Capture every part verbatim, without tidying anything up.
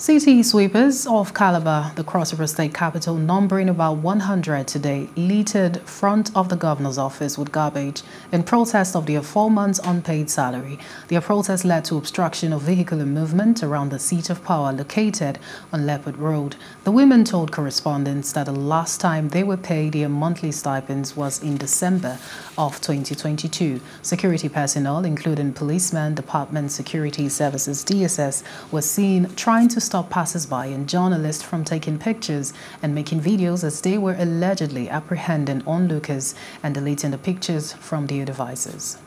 City sweepers off Calabar, the Cross River state capital, numbering about one hundred today, littered front of the governor's office with garbage in protest of their four months unpaid salary. Their protest led to obstruction of vehicular movement around the seat of power located on Leopard Road. The women told correspondents that the last time they were paid their monthly stipends was in December of twenty twenty-two. Security personnel, including policemen, Department Security Services D S S, were seen trying to stop passers-by and journalists from taking pictures and making videos, as they were allegedly apprehending onlookers and deleting the pictures from their devices.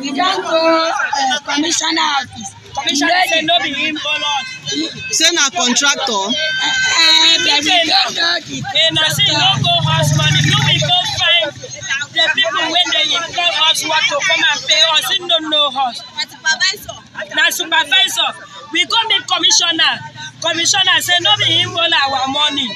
We don't go uh, commissioner office. Commissioner say no be him call us. Say na contractor. Eh, we don't go. Eh, na say no go house money. No be go find the people when they employ us what to come and pay us. He no know us. Supervisor. Na supervisor. We go meet commissioner. Commissioner say no be him all our money.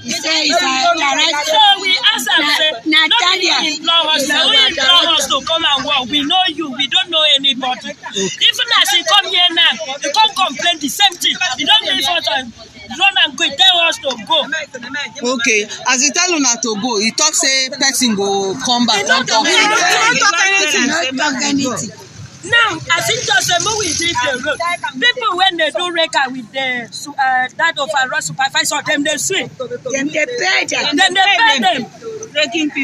He say it's a direct. So we ask him say, no be employ us. We employ us to come and work. We know you. We don't know anybody. Even as he come here now, he come complain the same thing. He don't give us time. Run and go. Tell us to go. Okay. As he tell una to go, he talk say person go come back. He don't talk anything. He don't talk anything. Now, I think just a we leave the road. People, when they do record with the uh, that of our road supervisor, them they sue. Then they pay them. Then they pay them.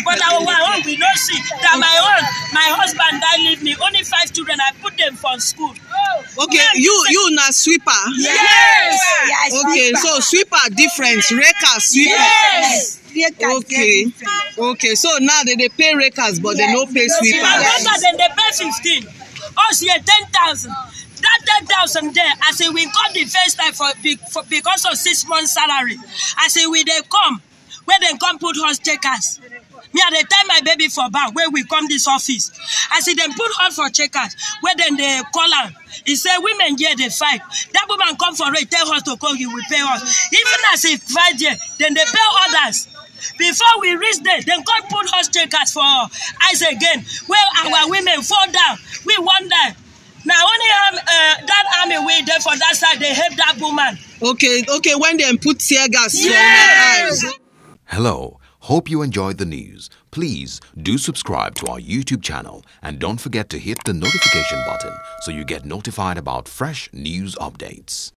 But our own, we don't see. That my own, my husband died, leave me only five children. I put them from school. Okay, then, you you na sweeper. Yes. yes. Okay, so sweeper difference, record sweeper. Yes. Okay. Okay. So now they they pay records, but yes. they no pay sweeper. Yes. Then they pay fifteen. Us here ten thousand. That ten thousand there, I say we got the first time for, for because of six months salary. I say we they come, where they come put horse checkers. Me at the time my baby for back where we come this office. I say them put horse for checkers. Where then they call her. He say women here they fight. That woman come for it, tell her to call you, we pay us. Even as if fight here, then they pay others. Before we reach there, then God put horse checkers for us again. Well, our women fall down. We wonder. Now only um, uh, that army way there for that side, they help that woman. Okay, okay, when they put tear gas yes. on their eyes. Hello, hope you enjoyed the news. Please do subscribe to our YouTube channel and don't forget to hit the notification button so you get notified about fresh news updates.